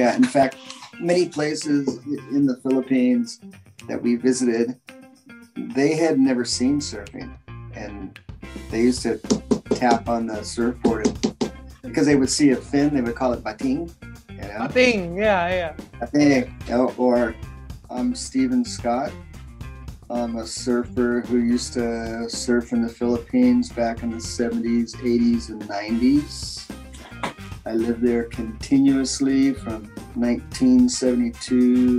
Yeah, in fact, many places in the Philippines that we visited, they had never seen surfing, and they used to tap on the surfboard because they would see a fin. They would call it bating. You know? Bating, yeah, yeah. Bating, you know, or Stephen Scott, a surfer who used to surf in the Philippines back in the 70s, 80s, and 90s. I lived there continuously from 1972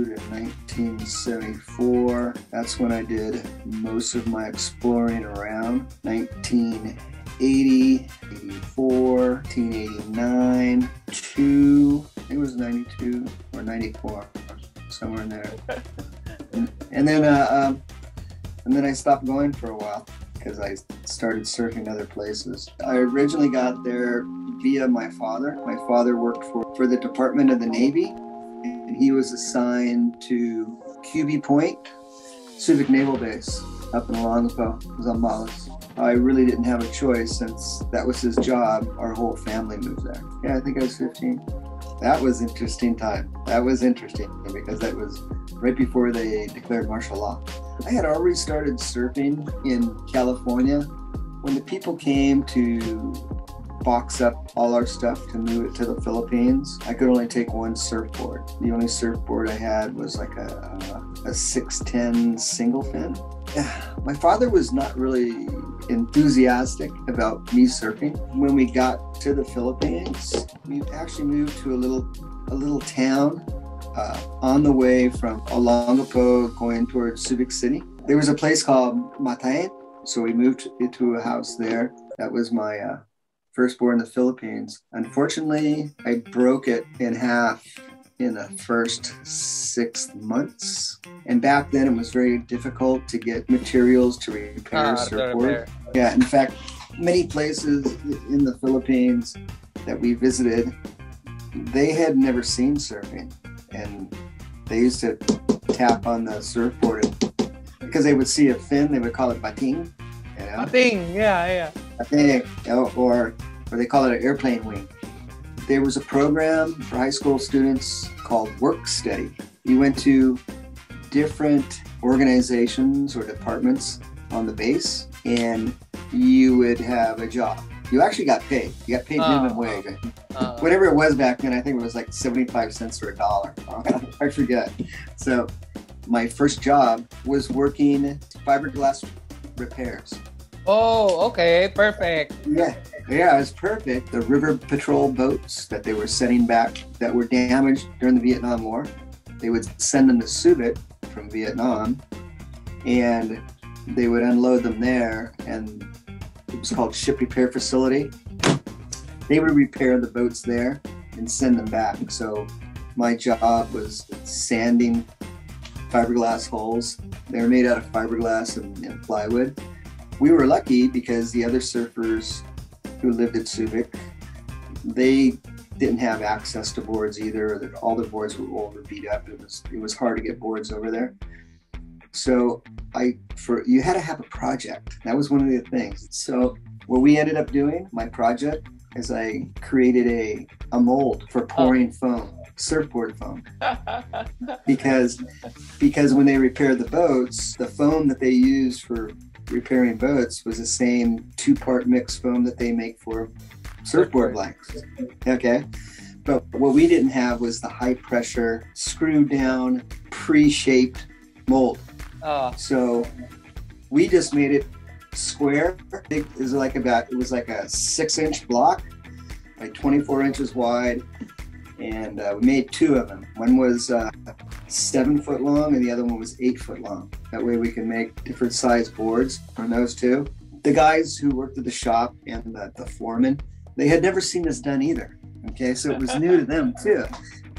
to 1974. That's when I did most of my exploring around. 1980, 84, 1989, 2, I think it was 92 or 94, somewhere in there. And then I stopped going for a while because I started surfing other places. I originally got there via my father. My father worked for the Department of the Navy, and he was assigned to QB Point, Subic Naval Base up in Olongapo, Zambales. I really didn't have a choice since that was his job. Our whole family moved there. Yeah, I think I was 15. That was an interesting time. That was interesting because that was right before they declared martial law. I had already started surfing in California when the people came to box up all our stuff to move it to the Philippines. I could only take one surfboard. The only surfboard I had was like a 6'10" single fin. My father was not really enthusiastic about me surfing. When we got to the Philippines, we actually moved to a little town on the way from Olongapo going towards Subic City. There was a place called Matayen, so we moved into a house there. That was my firstborn in the Philippines. Unfortunately, I broke it in half in the first 6 months. And back then it was very difficult to get materials to repair surfboard. Yeah, in fact, many places in the Philippines that we visited, they had never seen surfing. And they used to tap on the surfboard because they would see a fin, they would call it bating. You know? Bating, yeah, yeah. Bating, you know, or they call it an airplane wing. There was a program for high school students called Work Study. You went to different organizations or departments on the base, and you would have a job. You actually got paid. You got paid minimum wage. Whatever it was back then, I think it was like 75 cents or $1. I forget. So my first job was working fiberglass repairs. Oh, okay. Perfect. Yeah. Yeah, it was perfect. The river patrol boats that they were sending back that were damaged during the Vietnam War, they would send them to Subic from Vietnam, and they would unload them there, and it was called Ship Repair Facility. They would repair the boats there and send them back. So my job was sanding fiberglass holes. They were made out of fiberglass and plywood. We were lucky because the other surfers who lived at Subic, they didn't have access to boards either. All the boards were old or beat up. It was hard to get boards over there. So you had to have a project. That was one of the things. So what we ended up doing, my project, is I created a mold for pouring foam, surfboard foam. because when they repaired the boats, the foam that they used for repairing boats was the same 2-part mixed foam that they make for surfboard blanks. Okay. But what we didn't have was the high pressure, screw down, pre-shaped mold. So we just made it square. It was like a 6-inch block by 24 inches wide, and we made 2 of them. One was 7 foot long and the other one was 8 foot long. That way we can make different size boards from those two. The guys who worked at the shop and the foreman, they had never seen this done either. Okay, so it was new to them too.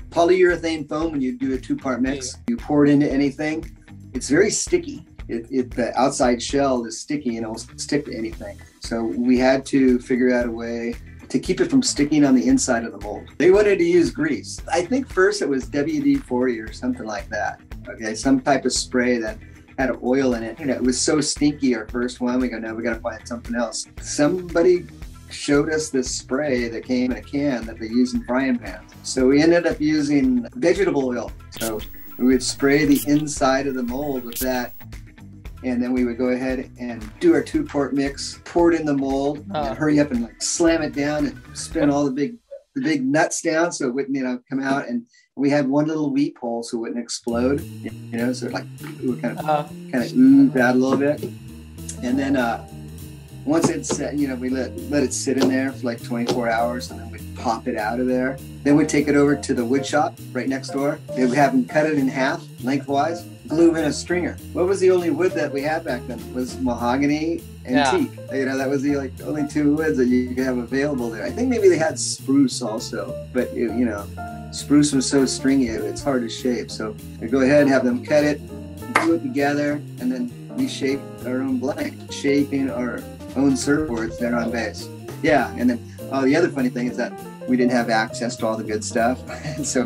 Polyurethane foam, when you do a 2-part mix, you pour it into anything. It's very sticky. The outside shell is sticky and it'll stick to anything. So we had to figure out a way to keep it from sticking on the inside of the mold. They wanted to use grease. I think first it was WD-40 or something like that. Okay, some type of spray that had oil in it. You know, it was so stinky, our first one. We go, no, we gotta find something else. Somebody showed us this spray that came in a can that they use in frying pans. So we ended up using vegetable oil. So we would spray the inside of the mold with that, and then we would go ahead and do our 2-quart mix, pour it in the mold, and hurry up and like slam it down and spin all the big nuts down so it wouldn't, you know, come out. And we had one little weep hole so it wouldn't explode, you know, so like it would kind of ooze out a little bit. And then once it's set, you know, we let it sit in there for like 24 hours, and then we'd pop it out of there. Then we'd take it over to the wood shop right next door. They would have them cut it in half lengthwise, glue in a stringer. What was the only wood that we had back then? It was mahogany and teak. You know, that was the only two woods that you could have available there. I think maybe they had spruce also, but you know, spruce was so stringy, it's hard to shape. So we go ahead and have them cut it, glue it together, and then we shape our own blank, shaping our own surfboards there on base. Yeah, and then the other funny thing is that we didn't have access to all the good stuff. And so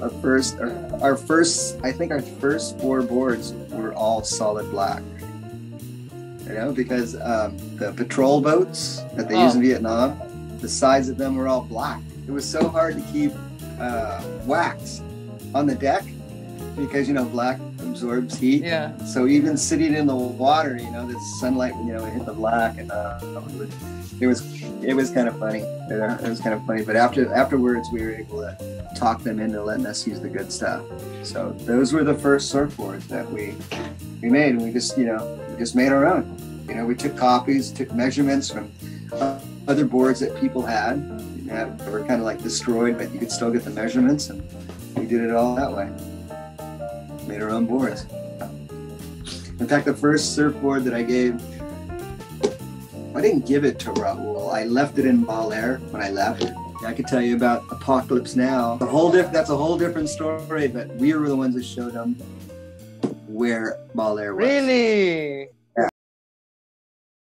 our first four boards were all solid black. You know, because the patrol boats that they use in Vietnam, the sides of them were all black. It was so hard to keep wax on the deck because, you know, black absorbs heat. Yeah. So even sitting in the water, you know, the sunlight, you know, it hit the black, and it was kind of funny. You know? It was kind of funny. But afterwards, we were able to talk them into letting us use the good stuff. So those were the first surfboards that we made, and we just, you know, made our own. You know, we took copies, took measurements from other boards that people had, you know, that were kind of like destroyed, but you could still get the measurements, and we did it all that way. Made our own boards. In fact, the first surfboard that I gave, I didn't give it to Raul. I left it in Baler when I left. I could tell you about Apocalypse Now. That's a whole different story, but we were the ones that showed them where Baler was. Really?